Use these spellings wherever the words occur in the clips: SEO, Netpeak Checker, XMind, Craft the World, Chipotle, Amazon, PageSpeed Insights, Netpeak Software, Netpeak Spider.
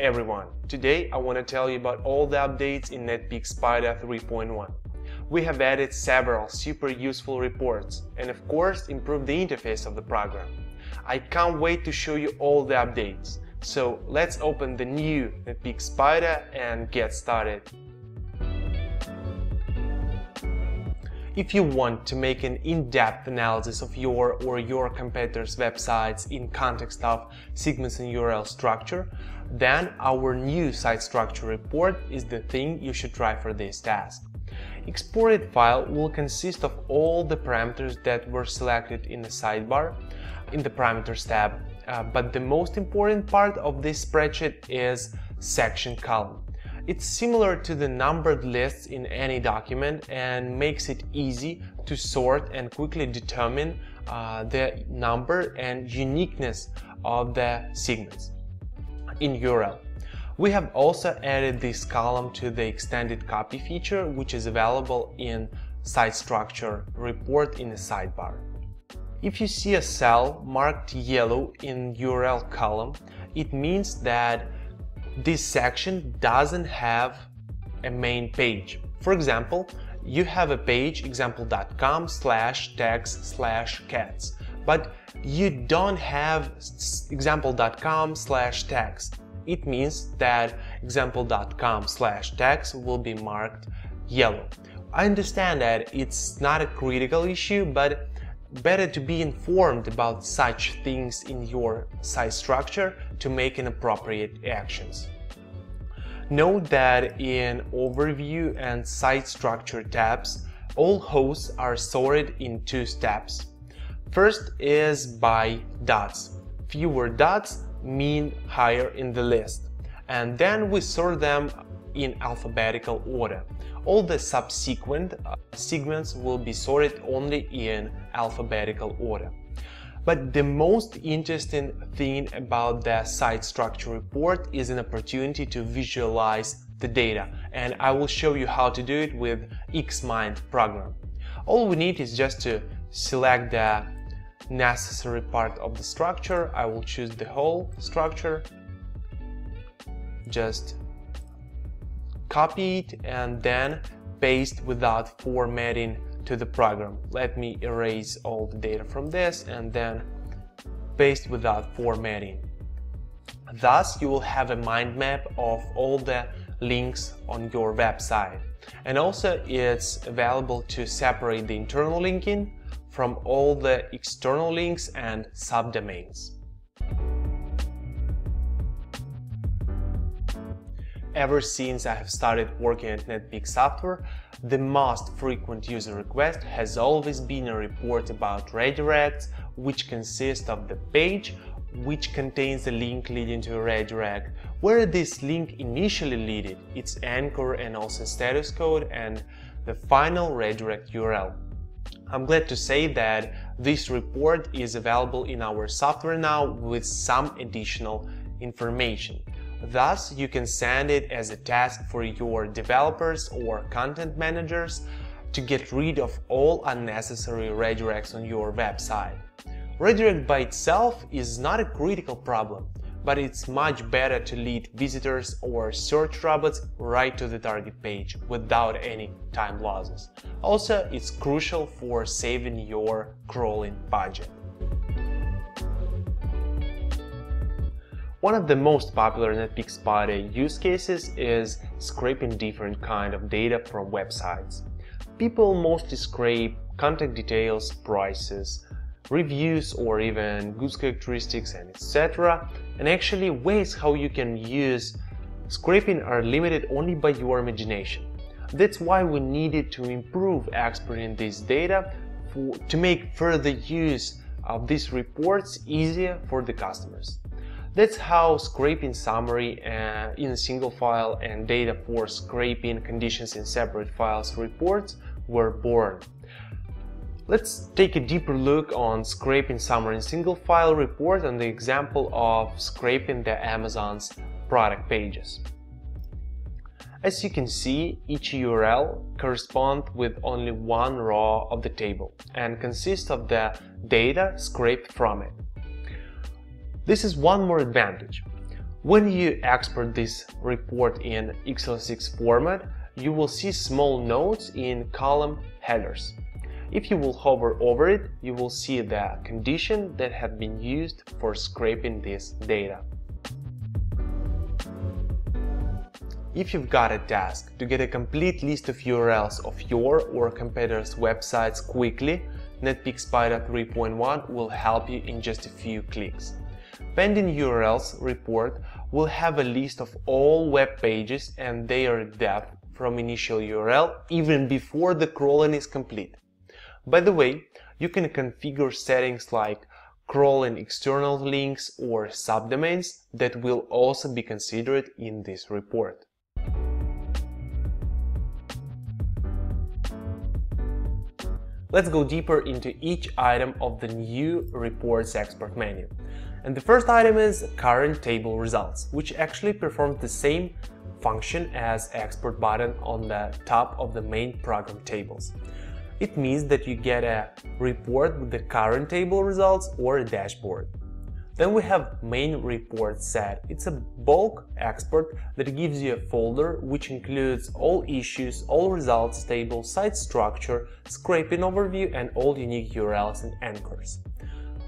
everyone! Today I want to tell you about all the updates in Netpeak Spider 3.1. We have added several super useful reports and of course improved the interface of the program. I can't wait to show you all the updates, so let's open the new Netpeak Spider and get started. If you want to make an in-depth analysis of your or your competitors' websites in context of segments and URL structure, then our new site structure report is the thing you should try for this task. Exported file will consist of all the parameters that were selected in the sidebar in the parameters tab, but the most important part of this spreadsheet is section column. It's similar to the numbered lists in any document and makes it easy to sort and quickly determine the number and uniqueness of the segments in URL. We have also added this column to the extended copy feature, which is available in Site Structure Report in the sidebar. If you see a cell marked yellow in URL column, it means that this section doesn't have a main page. For example, you have a page example.com/tags/cats, but you don't have example.com/tags. It means that example.com/tags will be marked yellow. I understand that it's not a critical issue, but better to be informed about such things in your site structure to make appropriate actions. Note that in Overview and Site Structure tabs, all hosts are sorted in two steps. First is by dots. Fewer dots mean higher in the list. And then we sort them in alphabetical order. All the subsequent segments will be sorted only in alphabetical order. But the most interesting thing about the site structure report is an opportunity to visualize the data, and I will show you how to do it with XMind program. All we need is just to select the necessary part of the structure. I will choose the whole structure, just copy it and then paste without formatting to the program. Let me erase all the data from this and then paste without formatting. Thus, you will have a mind map of all the links on your website. And also, it's available to separate the internal linking from all the external links and subdomains. Ever since I have started working at Netpeak Software, the most frequent user request has always been a report about redirects, which consists of the page which contains a link leading to a redirect, where this link initially leaded, its anchor and also status code, and the final redirect URL. I'm glad to say that this report is available in our software now with some additional information. Thus, you can send it as a task for your developers or content managers to get rid of all unnecessary redirects on your website. Redirect by itself is not a critical problem, but it's much better to lead visitors or search robots right to the target page without any time losses. Also, it's crucial for saving your crawling budget. One of the most popular Netpeak Spider use cases is scraping different kind of data from websites. People mostly scrape contact details, prices, reviews, or even goods characteristics and etc. And actually, ways how you can use scraping are limited only by your imagination. That's why we needed to improve exporting this data to make further use of these reports easier for the customers. That's how scraping summary in a single file and data for scraping conditions in separate files reports were born. Let's take a deeper look on scraping summary in single file report and the example of scraping the Amazon's product pages. As you can see, each URL corresponds with only one row of the table and consists of the data scraped from it. This is one more advantage. When you export this report in XL6 format, you will see small notes in column headers. If you will hover over it, you will see the condition that had been used for scraping this data. If you've got a task to get a complete list of URLs of your or competitors' websites quickly, Netpeak Spider 3.1 will help you in just a few clicks. Pending URLs report will have a list of all web pages and their depth from initial URL even before the crawling is complete. By the way, you can configure settings like crawling external links or subdomains that will also be considered in this report. Let's go deeper into each item of the new Reports Export menu. And the first item is Current Table Results, which actually performs the same function as Export button on the top of the main program tables. It means that you get a report with the current table results or a dashboard. Then we have Main Report Set. It's a bulk export that gives you a folder which includes all issues, all results table, site structure, scraping overview and all unique URLs and anchors.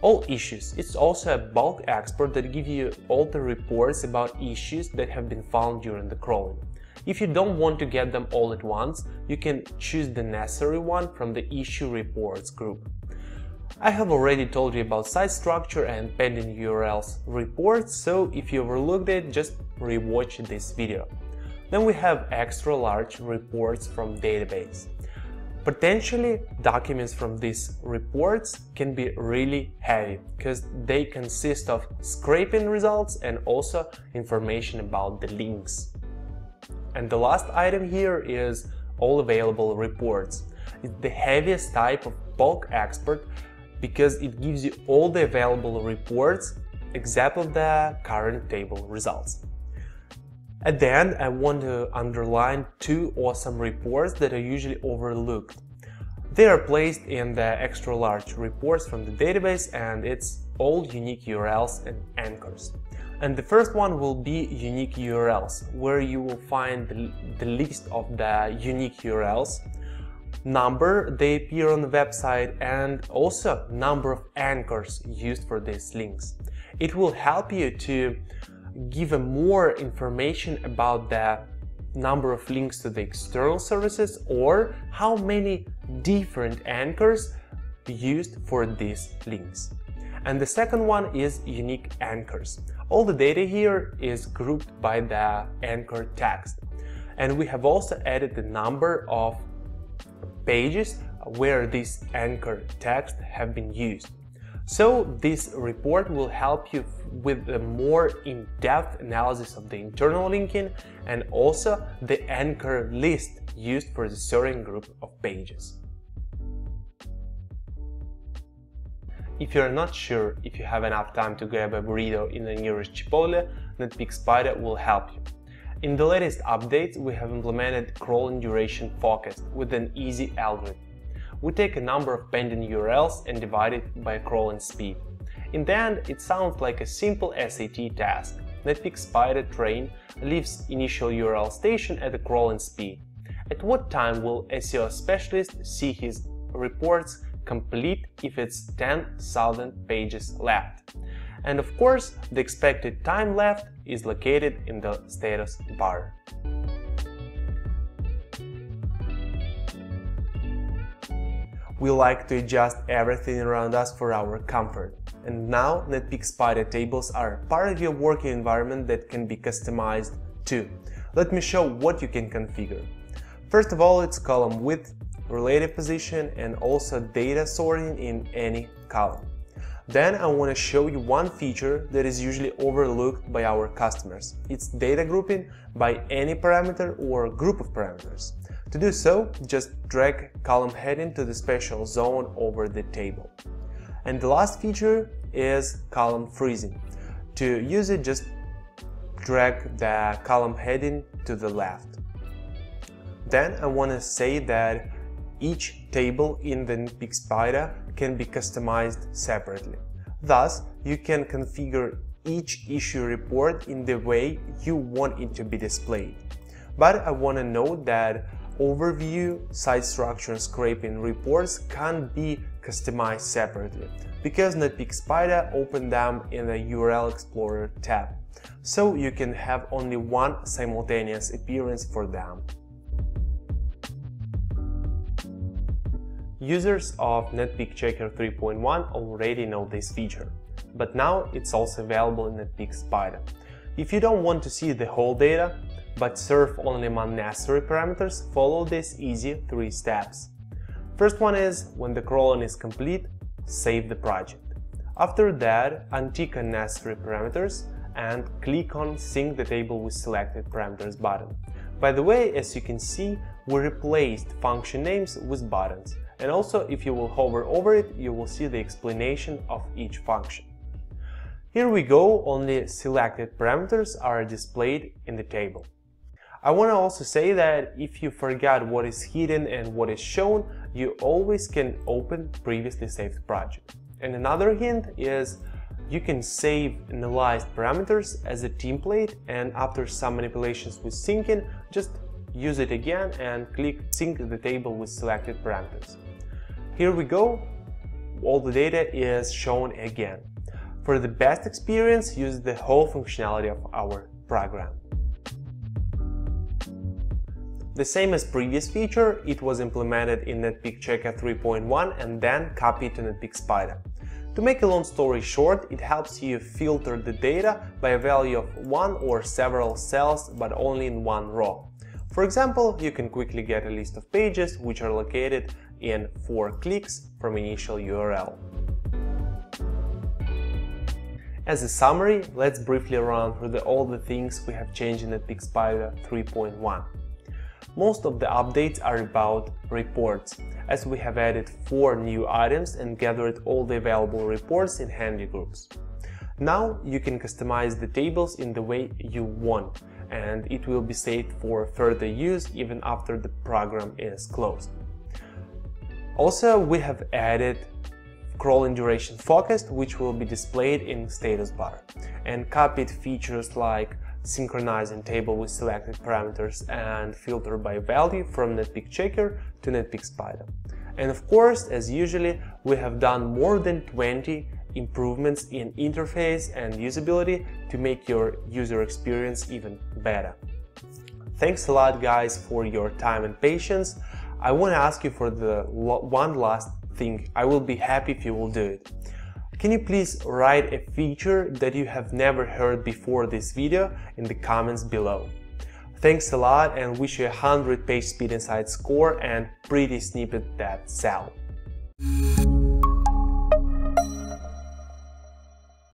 All issues. It's also a bulk export that gives you all the reports about issues that have been found during the crawling. If you don't want to get them all at once, you can choose the necessary one from the Issue Reports group. I have already told you about site structure and pending URLs reports, so if you overlooked it, just rewatch this video. Then we have Extra Large Reports from Database. Potentially, documents from these reports can be really heavy, because they consist of scraping results and also information about the links. And the last item here is All Available Reports. It's the heaviest type of bulk export because it gives you all the available reports except the current table results. At the end, I want to underline two awesome reports that are usually overlooked. They are placed in the extra large reports from the database, and it's all unique URLs and anchors. And the first one will be unique URLs, where you will find the list of the unique URLs, number they appear on the website, and also number of anchors used for these links. It will help you to give more information about the number of links to the external services or how many different anchors used for these links. And the second one is unique anchors. All the data here is grouped by the anchor text. And we have also added the number of pages where this anchor text have been used. So this report will help you with a more in-depth analysis of the internal linking and also the anchor list used for the certain group of pages. If you're not sure if you have enough time to grab a burrito in the nearest Chipotle, Netpeak Spider will help you. In the latest updates, we have implemented crawling duration focused with an easy algorithm. We take a number of pending URLs and divide it by crawling speed. In the end, it sounds like a simple SAT task. Netpeak Spider train leaves initial URL station at the crawling speed. At what time will SEO specialist see his reports complete if it's 10,000 pages left? And of course, the expected time left is located in the status bar. We like to adjust everything around us for our comfort. And now Netpeak Spider tables are part of your working environment that can be customized too. Let me show what you can configure. First of all, it's column width, relative position, and also data sorting in any column. Then I want to show you one feature that is usually overlooked by our customers. It's data grouping by any parameter or group of parameters. To do so, just drag column heading to the special zone over the table. And the last feature is column freezing. To use it, just drag the column heading to the left. Then I want to say that each table in the Netpeak Spider can be customized separately. Thus, you can configure each issue report in the way you want it to be displayed. But I want to note that overview, site structure, and scraping reports can be customized separately, because Netpeak Spider opened them in the URL Explorer tab, so you can have only one simultaneous appearance for them. Users of Netpeak Checker 3.1 already know this feature, but now it's also available in Netpeak Spider. If you don't want to see the whole data, but serve only among necessary parameters, follow these easy 3 steps. First one is, when the crawling is complete, save the project. After that, untick unnecessary parameters and click on Sync the table with selected parameters button. By the way, as you can see, we replaced function names with buttons, and also if you will hover over it, you will see the explanation of each function. Here we go, only selected parameters are displayed in the table. I want to also say that if you forgot what is hidden and what is shown, you always can open previously saved project. And another hint is, you can save analyzed parameters as a template, and after some manipulations with syncing, just use it again and click Sync the table with selected parameters. Here we go, all the data is shown again. For the best experience, use the whole functionality of our program. The same as previous feature, it was implemented in Netpeak Checker 3.1 and then copied to Netpeak Spider. To make a long story short, it helps you filter the data by a value of one or several cells, but only in one row. For example, you can quickly get a list of pages which are located in 4 clicks from initial URL. As a summary, let's briefly run through all the things we have changed in Netpeak Spider 3.1. Most of the updates are about reports, as we have added 4 new items and gathered all the available reports in handy groups. Now you can customize the tables in the way you want, and it will be saved for further use even after the program is closed. Also, we have added crawling duration focused, which will be displayed in status bar, and copied features like synchronizing table with selected parameters and filter by value from Netpeak Checker to Netpeak Spider. And of course, as usually, we have done more than 20 improvements in interface and usability to make your user experience even better. Thanks a lot, guys, for your time and patience. I want to ask you for the one last thing. I will be happy if you will do it. Can you please write a feature that you have never heard before this video in the comments below? Thanks a lot, and wish you 100 PageSpeed Insights score and pretty snippet that sell.